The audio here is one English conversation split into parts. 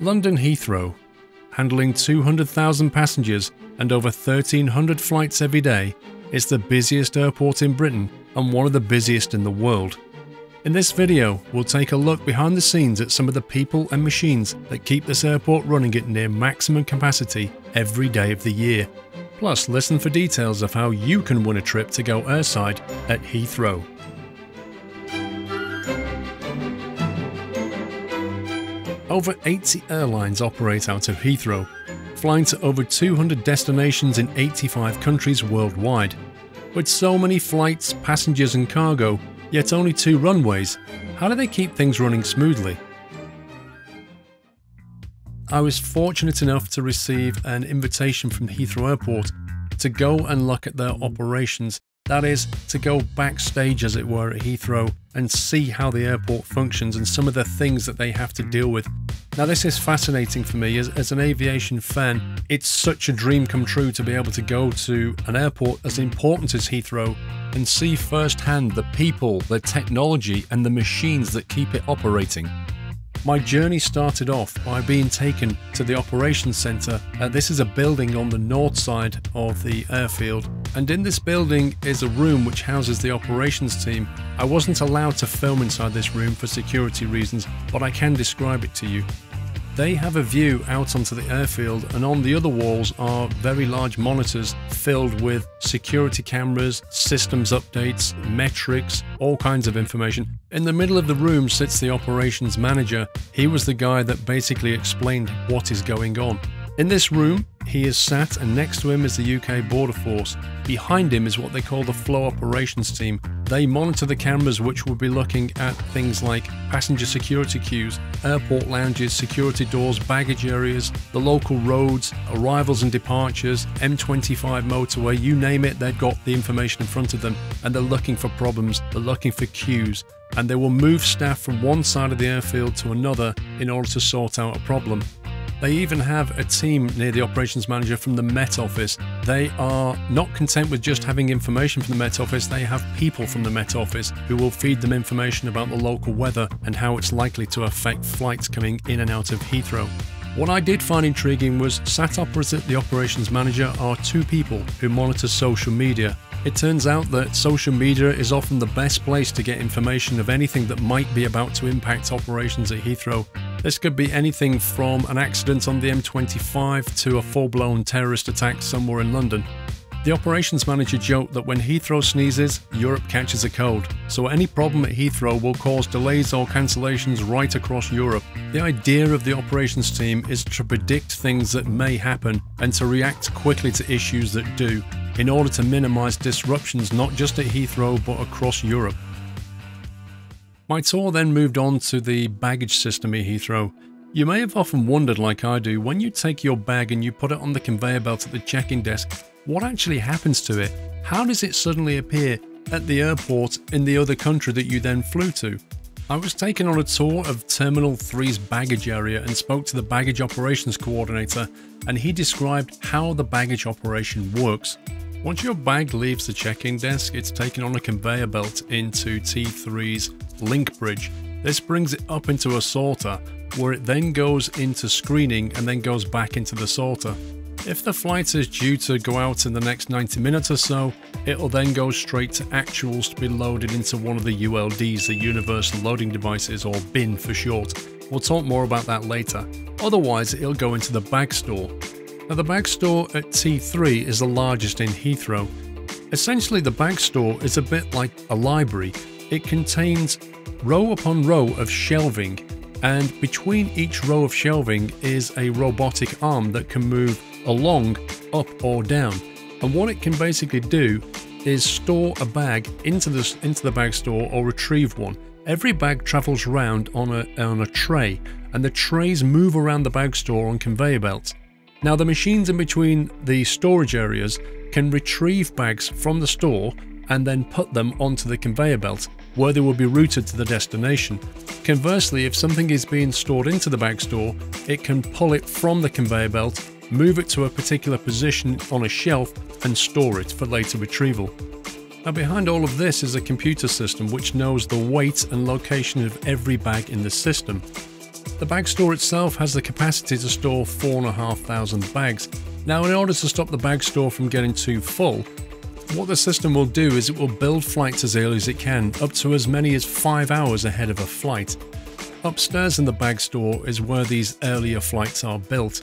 London Heathrow, handling 200,000 passengers and over 1,300 flights every day, it's the busiest airport in Britain and one of the busiest in the world. In this video, we'll take a look behind the scenes at some of the people and machines that keep this airport running at near maximum capacity every day of the year. Plus, listen for details of how you can win a trip to go airside at Heathrow. Over 80 airlines operate out of Heathrow, flying to over 200 destinations in 85 countries worldwide. With so many flights, passengers and cargo, yet only 2 runways, how do they keep things running smoothly? I was fortunate enough to receive an invitation from Heathrow Airport to go and look at their operations, that is, to go backstage as it were at Heathrow and see how the airport functions and some of the things that they have to deal with. Now this is fascinating for me as an aviation fan. It's such a dream come true to be able to go to an airport as important as Heathrow and see firsthand the people, the technology and the machines that keep it operating. My journey started off by being taken to the operations centre. This is a building on the north side of the airfield, and in this building is a room which houses the operations team. I wasn't allowed to film inside this room for security reasons, but I can describe it to you. They have a view out onto the airfield, and on the other walls are very large monitors filled with security cameras, systems updates, metrics, all kinds of information. In the middle of the room sits the operations manager. He was the guy that basically explained what is going on. In this room, he is sat, and next to him is the UK Border Force. Behind him is what they call the Flow Operations Team. They monitor the cameras which will be looking at things like passenger security queues, airport lounges, security doors, baggage areas, the local roads, arrivals and departures, M25 motorway, you name it, they've got the information in front of them, and they're looking for problems, they're looking for queues, and they will move staff from one side of the airfield to another in order to sort out a problem. They even have a team near the operations manager from the Met Office. They are not content with just having information from the Met Office, they have people from the Met Office who will feed them information about the local weather and how it's likely to affect flights coming in and out of Heathrow. What I did find intriguing was sat opposite the operations manager are 2 people who monitor social media. It turns out that social media is often the best place to get information of anything that might be about to impact operations at Heathrow. This could be anything from an accident on the M25 to a full-blown terrorist attack somewhere in London. The operations manager joked that when Heathrow sneezes, Europe catches a cold, so any problem at Heathrow will cause delays or cancellations right across Europe. The idea of the operations team is to predict things that may happen and to react quickly to issues that do, in order to minimise disruptions not just at Heathrow but across Europe. My tour then moved on to the baggage system at Heathrow. You may have often wondered, like I do, when you take your bag and you put it on the conveyor belt at the check-in desk, what actually happens to it? How does it suddenly appear at the airport in the other country that you then flew to? I was taken on a tour of Terminal 3's baggage area and spoke to the baggage operations coordinator, and he described how the baggage operation works. Once your bag leaves the check-in desk, it's taken on a conveyor belt into T3's link bridge. This brings it up into a sorter, where it then goes into screening and then goes back into the sorter. If the flight is due to go out in the next 90 minutes or so, it'll then go straight to actuals to be loaded into one of the ULDs, the Universal Loading Devices, or bin for short. We'll talk more about that later. Otherwise, it'll go into the bag store. Now, the bag store at T3 is the largest in Heathrow. Essentially, the bag store is a bit like a library. It contains row upon row of shelving, and between each row of shelving is a robotic arm that can move along, up or down, and what it can basically do is store a bag into the bag store or retrieve one. Every bag travels round on a tray, and the trays move around the bag store on conveyor belts. Now the machines in between the storage areas can retrieve bags from the store and then put them onto the conveyor belt, where they will be routed to the destination. Conversely, if something is being stored into the bag store, it can pull it from the conveyor belt, move it to a particular position on a shelf and store it for later retrieval. Now behind all of this is a computer system which knows the weight and location of every bag in the system. The bag store itself has the capacity to store 4,500 bags. Now, in order to stop the bag store from getting too full, what the system will do is it will build flights as early as it can, up to as many as 5 hours ahead of a flight. Upstairs in the bag store is where these earlier flights are built.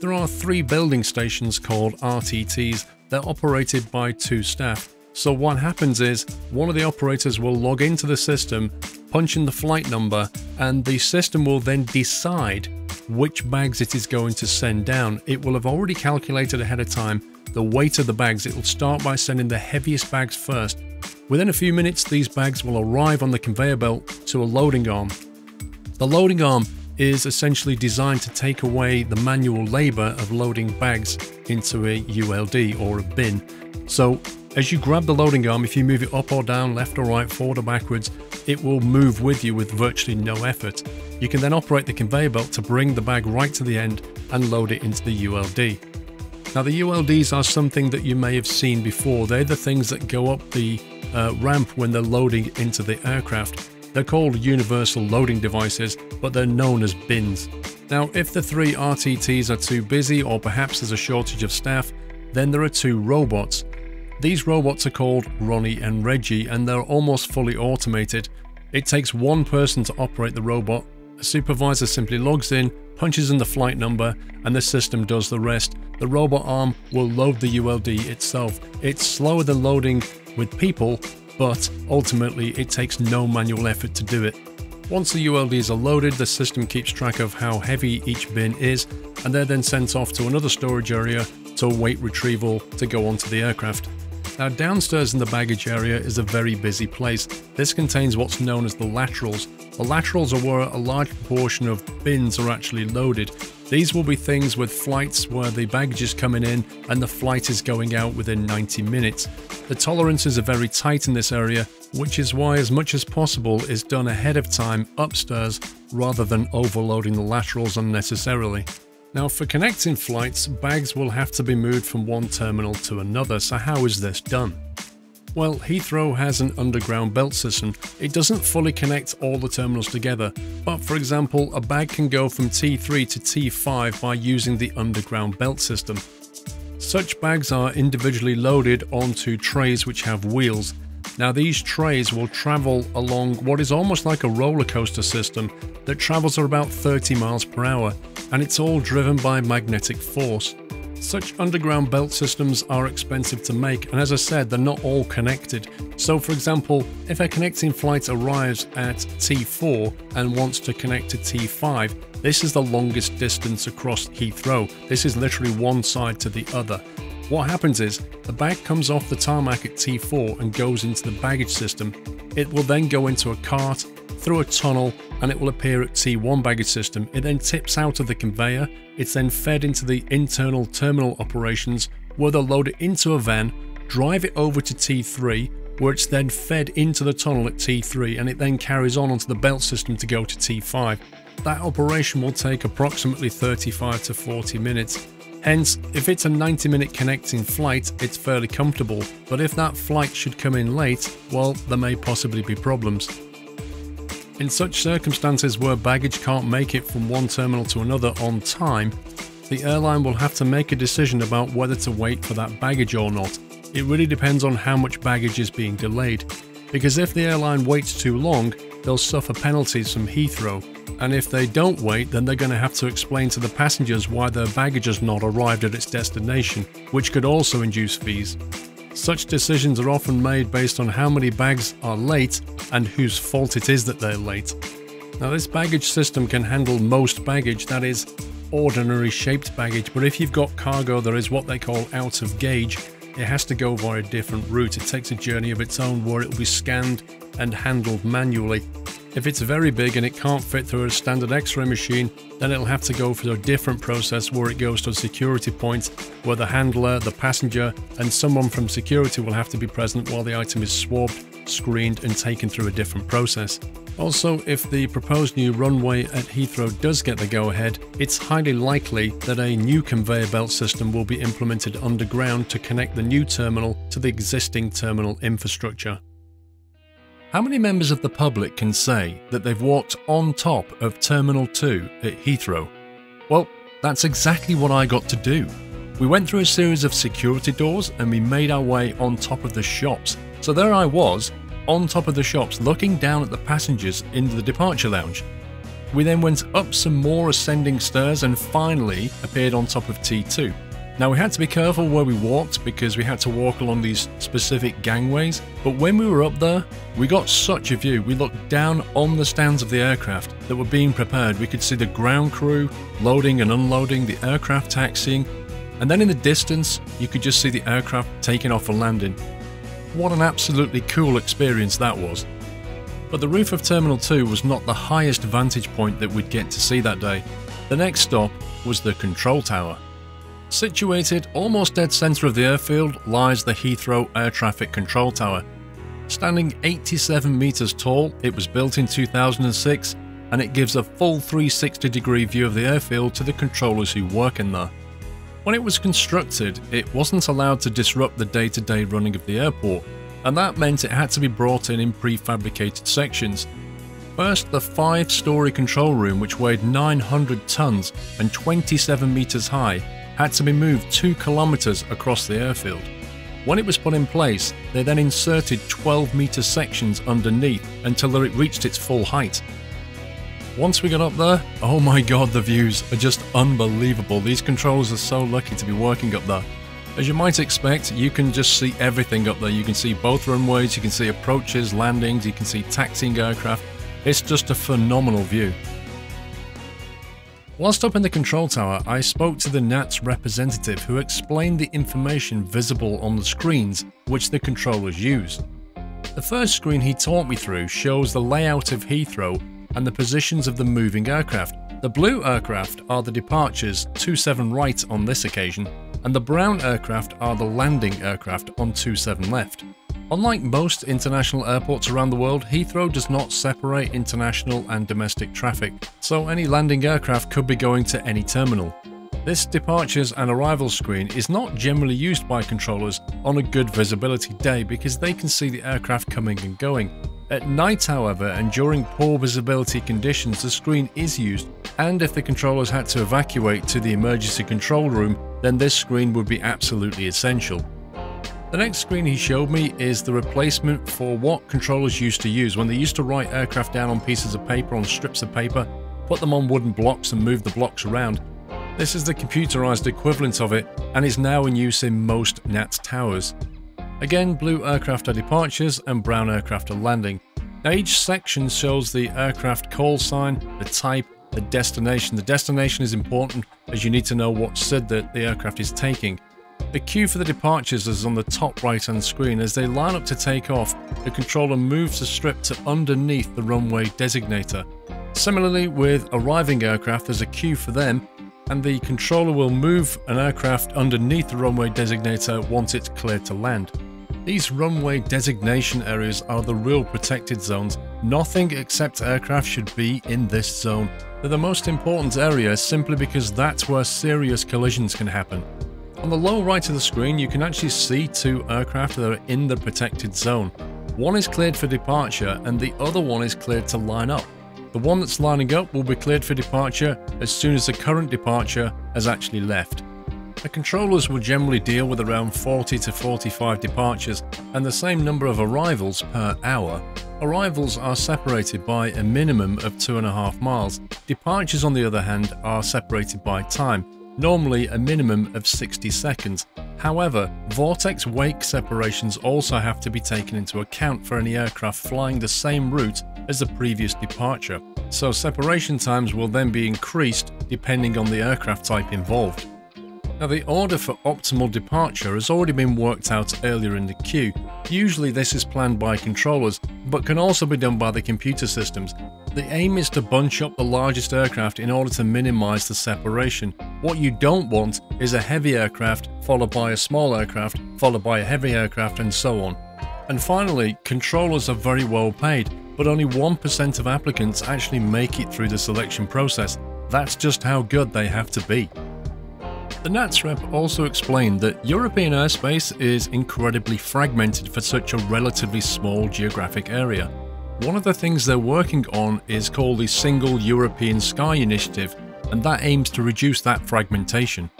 There are 3 building stations called RTTs. They're operated by 2 staff. So what happens is one of the operators will log into the system, punch in the flight number, and the system will then decide which bags it is going to send down. It will have already calculated ahead of time the weight of the bags. It will start by sending the heaviest bags first. Within a few minutes, these bags will arrive on the conveyor belt to a loading arm. The loading arm is essentially designed to take away the manual labor of loading bags into a ULD or a bin. So as you grab the loading arm, if you move it up or down, left or right, forward or backwards, it will move with you with virtually no effort. You can then operate the conveyor belt to bring the bag right to the end and load it into the ULD. Now, the ULDs are something that you may have seen before. They're the things that go up the ramp when they're loading into the aircraft. They're called Universal Loading Devices, but they're known as bins. Now, if the 3 RTTs are too busy, or perhaps there's a shortage of staff, then there are 2 robots. These robots are called Ronnie and Reggie, and they're almost fully automated. It takes 1 person to operate the robot. A supervisor simply logs in, punches in the flight number, and the system does the rest. The robot arm will load the ULD itself. It's slower than loading with people, but ultimately it takes no manual effort to do it. Once the ULDs are loaded, the system keeps track of how heavy each bin is, and they're then sent off to another storage area to await retrieval to go onto the aircraft. Now, downstairs in the baggage area is a very busy place. This contains what's known as the laterals. The laterals are where a large proportion of bins are actually loaded. These will be things with flights where the baggage is coming in and the flight is going out within 90 minutes. The tolerances are very tight in this area, which is why as much as possible is done ahead of time upstairs rather than overloading the laterals unnecessarily. Now, for connecting flights, bags will have to be moved from one terminal to another. So how is this done? Well, Heathrow has an underground belt system. It doesn't fully connect all the terminals together, but for example, a bag can go from T3 to T5 by using the underground belt system. Such bags are individually loaded onto trays which have wheels. Now, these trays will travel along what is almost like a roller coaster system that travels at about 30 miles per hour, and it's all driven by magnetic force. Such underground belt systems are expensive to make, and as I said, they're not all connected. So for example, if a connecting flight arrives at T4 and wants to connect to T5, this is the longest distance across Heathrow. This is literally one side to the other. What happens is the bag comes off the tarmac at T4 and goes into the baggage system. It will then go into a cart, through a tunnel, and it will appear at T1 baggage system. It then tips out of the conveyor. It's then fed into the internal terminal operations, where they'll load it into a van, drive it over to T3, where it's then fed into the tunnel at T3, and it then carries on onto the belt system to go to T5. That operation will take approximately 35 to 40 minutes. Hence, if it's a 90-minute connecting flight, it's fairly comfortable, but if that flight should come in late, well, there may possibly be problems. In such circumstances where baggage can't make it from one terminal to another on time, the airline will have to make a decision about whether to wait for that baggage or not. It really depends on how much baggage is being delayed, because if the airline waits too long, they'll suffer penalties from Heathrow, and if they don't wait, then they're going to have to explain to the passengers why their baggage has not arrived at its destination, which could also induce fees. Such decisions are often made based on how many bags are late and whose fault it is that they're late. Now, this baggage system can handle most baggage, that is, ordinary shaped baggage, but if you've got cargo, there is what they call out of gauge. It has to go via a different route. It takes a journey of its own where it will be scanned and handled manually. If it's very big and it can't fit through a standard X-ray machine, then it'll have to go through a different process where it goes to a security point where the handler, the passenger, and someone from security will have to be present while the item is swabbed, screened, and taken through a different process. Also, if the proposed new runway at Heathrow does get the go-ahead, it's highly likely that a new conveyor belt system will be implemented underground to connect the new terminal to the existing terminal infrastructure. How many members of the public can say that they've walked on top of Terminal 2 at Heathrow? Well, that's exactly what I got to do. We went through a series of security doors and we made our way on top of the shops. So there I was, on top of the shops, looking down at the passengers into the departure lounge. We then went up some more ascending stairs and finally appeared on top of T2. Now we had to be careful where we walked because we had to walk along these specific gangways, but when we were up there, we got such a view. We looked down on the stands of the aircraft that were being prepared. We could see the ground crew loading and unloading, the aircraft taxiing, and then in the distance, you could just see the aircraft taking off for landing. What an absolutely cool experience that was. But the roof of Terminal 2 was not the highest vantage point that we'd get to see that day. The next stop was the control tower. Situated almost dead centre of the airfield lies the Heathrow Air Traffic Control Tower. Standing 87 metres tall, it was built in 2006 and it gives a full 360-degree view of the airfield to the controllers who work in there. When it was constructed, it wasn't allowed to disrupt the day-to-day running of the airport, and that meant it had to be brought in prefabricated sections. First, the 5-storey control room, which weighed 900 tonnes and 27 metres high, had to be moved 2 kilometres across the airfield. When it was put in place, they then inserted 12-metre sections underneath until it reached its full height. Once we got up there, oh my god, the views are just unbelievable. These controllers are so lucky to be working up there. As you might expect, you can just see everything up there. You can see both runways, you can see approaches, landings, you can see taxiing aircraft. It's just a phenomenal view. Whilst up in the control tower, I spoke to the NATS representative who explained the information visible on the screens which the controllers use. The first screen he talked me through shows the layout of Heathrow and the positions of the moving aircraft. The blue aircraft are the departures 27 right on this occasion, and the brown aircraft are the landing aircraft on 27 left. Unlike most international airports around the world, Heathrow does not separate international and domestic traffic, so any landing aircraft could be going to any terminal. This departures and arrivals screen is not generally used by controllers on a good visibility day because they can see the aircraft coming and going. At night, however, and during poor visibility conditions, the screen is used, and if the controllers had to evacuate to the emergency control room, then this screen would be absolutely essential. The next screen he showed me is the replacement for what controllers used to use when they used to write aircraft down on pieces of paper, on strips of paper, put them on wooden blocks and move the blocks around. This is the computerized equivalent of it and is now in use in most NATS towers. Again, blue aircraft are departures and brown aircraft are landing. Now each section shows the aircraft call sign, the type, the destination. The destination is important as you need to know what SID that the aircraft is taking. The queue for the departures is on the top right-hand screen. As they line up to take off, the controller moves the strip to underneath the runway designator. Similarly, with arriving aircraft, there's a queue for them, and the controller will move an aircraft underneath the runway designator once it's cleared to land. These runway designation areas are the real protected zones. Nothing except aircraft should be in this zone. They're the most important area simply because that's where serious collisions can happen. On the lower right of the screen, you can actually see 2 aircraft that are in the protected zone. One is cleared for departure and the other one is cleared to line up. The one that's lining up will be cleared for departure as soon as the current departure has actually left. The controllers will generally deal with around 40 to 45 departures and the same number of arrivals per hour. Arrivals are separated by a minimum of 2.5 miles. Departures, on the other hand, are separated by time, normally a minimum of 60 seconds. However, vortex-wake separations also have to be taken into account for any aircraft flying the same route as the previous departure, so separation times will then be increased depending on the aircraft type involved. Now, the order for optimal departure has already been worked out earlier in the queue. Usually this is planned by controllers, but can also be done by the computer systems. The aim is to bunch up the largest aircraft in order to minimize the separation. What you don't want is a heavy aircraft, followed by a small aircraft, followed by a heavy aircraft, and so on. And finally, controllers are very well paid, but only 1% of applicants actually make it through the selection process. That's just how good they have to be. The NATS rep also explained that European airspace is incredibly fragmented for such a relatively small geographic area. One of the things they're working on is called the Single European Sky Initiative, and that aims to reduce that fragmentation.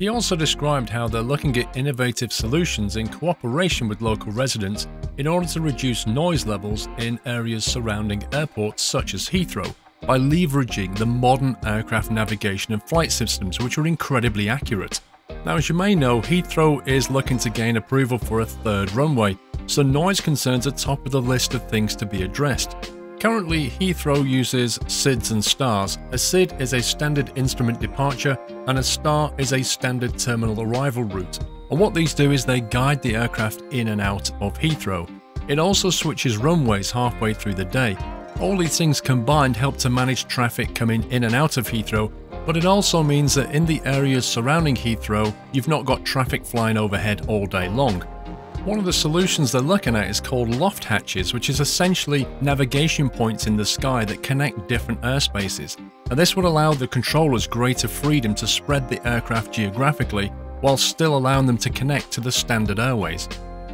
He also described how they're looking at innovative solutions in cooperation with local residents in order to reduce noise levels in areas surrounding airports such as Heathrow by leveraging the modern aircraft navigation and flight systems, which are incredibly accurate. Now, as you may know, Heathrow is looking to gain approval for a third runway, so noise concerns are top of the list of things to be addressed. Currently, Heathrow uses SIDs and STARs. A SID is a standard instrument departure, and a STAR is a standard terminal arrival route. And what these do is they guide the aircraft in and out of Heathrow. It also switches runways halfway through the day. All these things combined help to manage traffic coming in and out of Heathrow, but it also means that in the areas surrounding Heathrow, you've not got traffic flying overhead all day long. One of the solutions they're looking at is called loft hatches, which is essentially navigation points in the sky that connect different airspaces. And this would allow the controllers greater freedom to spread the aircraft geographically while still allowing them to connect to the standard airways.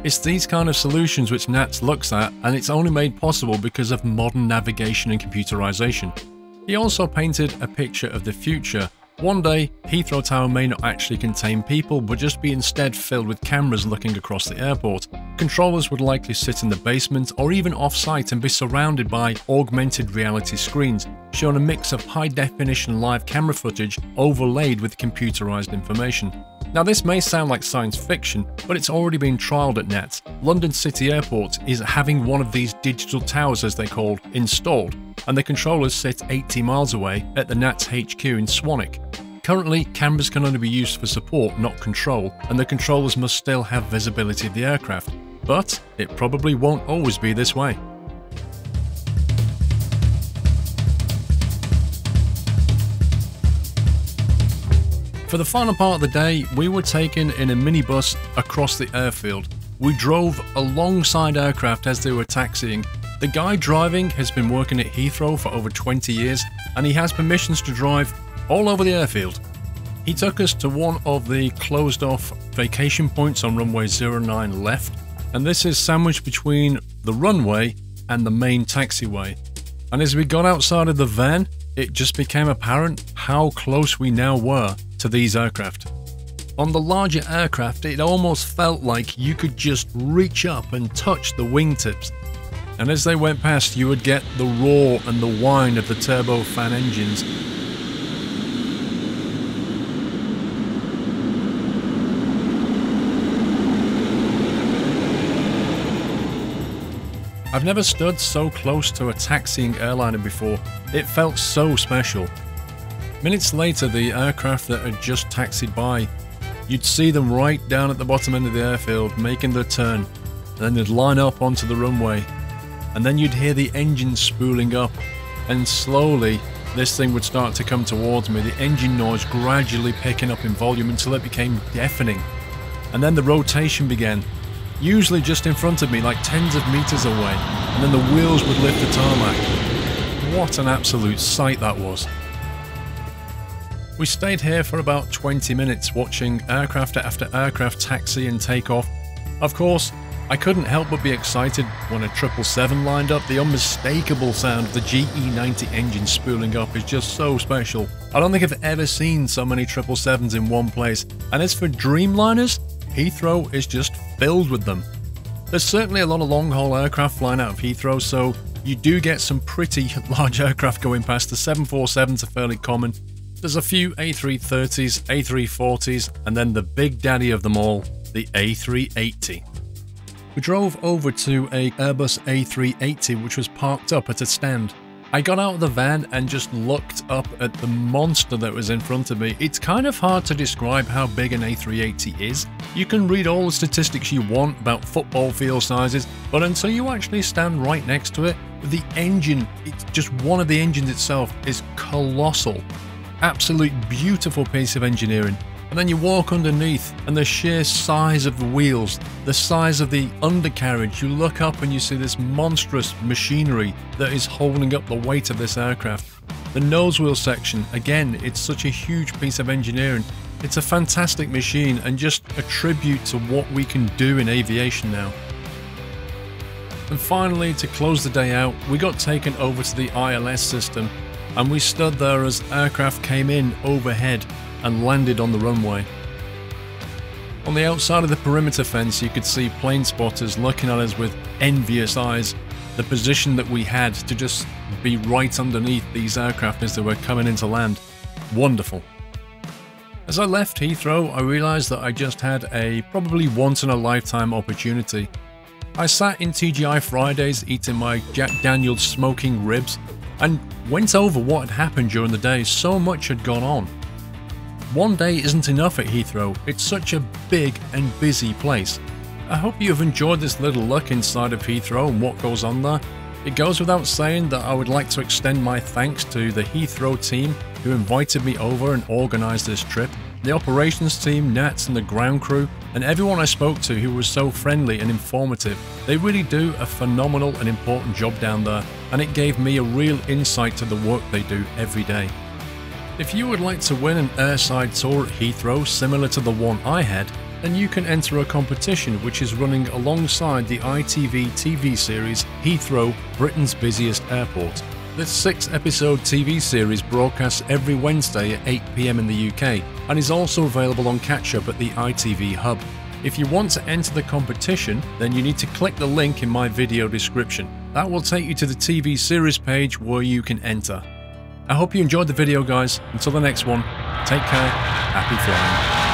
It's these kind of solutions which NATS looks at, and it's only made possible because of modern navigation and computerization. He also painted a picture of the future. One day, Heathrow Tower may not actually contain people, but just be instead filled with cameras looking across the airport. Controllers would likely sit in the basement or even off-site and be surrounded by augmented reality screens, showing a mix of high-definition live camera footage overlaid with computerized information. Now, this may sound like science fiction, but it's already been trialled at NATS. London City Airport is having one of these digital towers, as they're called, installed, and the controllers sit 80 miles away at the NATS HQ in Swanwick. Currently, cameras can only be used for support, not control, and the controllers must still have visibility of the aircraft. But it probably won't always be this way. For the final part of the day, we were taken in a minibus across the airfield. We drove alongside aircraft as they were taxiing. The guy driving has been working at Heathrow for over 20 years, and he has permissions to drive all over the airfield. He took us to one of the closed off vacation points on runway 09 left, and this is sandwiched between the runway and the main taxiway. And as we got outside of the van, it just became apparent how close we now were to these aircraft. On the larger aircraft, it almost felt like you could just reach up and touch the wingtips. And as they went past, you would get the roar and the whine of the turbofan engines. I've never stood so close to a taxiing airliner before. It felt so special. Minutes later, the aircraft that had just taxied by, you'd see them right down at the bottom end of the airfield making their turn. Then they'd line up onto the runway, and then you'd hear the engines spooling up, and slowly this thing would start to come towards me, the engine noise gradually picking up in volume until it became deafening. And then the rotation began, usually just in front of me, like tens of meters away, and then the wheels would lift the tarmac. What an absolute sight that was. We stayed here for about 20 minutes watching aircraft after aircraft taxi and take off. Of course, I couldn't help but be excited when a 777 lined up. The unmistakable sound of the GE90 engine spooling up is just so special. I don't think I've ever seen so many 777s in one place, and as for Dreamliners, Heathrow is just filled with them. There's certainly a lot of long-haul aircraft flying out of Heathrow, so you do get some pretty large aircraft going past. The 747s are fairly common. There's a few A330s, A340s, and then the big daddy of them all, the A380. We drove over to a Airbus A380, which was parked up at a stand. I got out of the van and just looked up at the monster that was in front of me. It's kind of hard to describe how big an A380 is. You can read all the statistics you want about football field sizes, but until you actually stand right next to it, the engine, it's just one of the engines itself, is colossal. Absolute beautiful piece of engineering. And then you walk underneath, and the sheer size of the wheels, the size of the undercarriage, you look up and you see this monstrous machinery that is holding up the weight of this aircraft. The nose wheel section, again, it's such a huge piece of engineering. It's a fantastic machine and just a tribute to what we can do in aviation now. And finally, to close the day out, we got taken over to the ILS system, and we stood there as aircraft came in overhead and landed on the runway. On the outside of the perimeter fence, you could see plane spotters looking at us with envious eyes. The position that we had to just be right underneath these aircraft as they were coming into land. Wonderful. As I left Heathrow, I realised that I just had a probably once-in-a-lifetime opportunity. I sat in TGI Fridays eating my Jack Daniel's smoking ribs and went over what had happened during the day. So much had gone on. One day isn't enough at Heathrow. It's such a big and busy place. I hope you've enjoyed this little look inside of Heathrow and what goes on there. It goes without saying that I would like to extend my thanks to the Heathrow team who invited me over and organised this trip, the operations team, NATS and the ground crew, and everyone I spoke to who was so friendly and informative. They really do a phenomenal and important job down there, and it gave me a real insight to the work they do every day. If you would like to win an airside tour at Heathrow similar to the one I had, then you can enter a competition which is running alongside the ITV TV series Heathrow Britain's Busiest Airport. This 6-episode TV series broadcasts every Wednesday at 8 PM in the UK and is also available on catch-up at the ITV Hub. If you want to enter the competition, then you need to click the link in my video description. That will take you to the TV series page where you can enter. I hope you enjoyed the video, guys. Until the next one, take care, happy flying.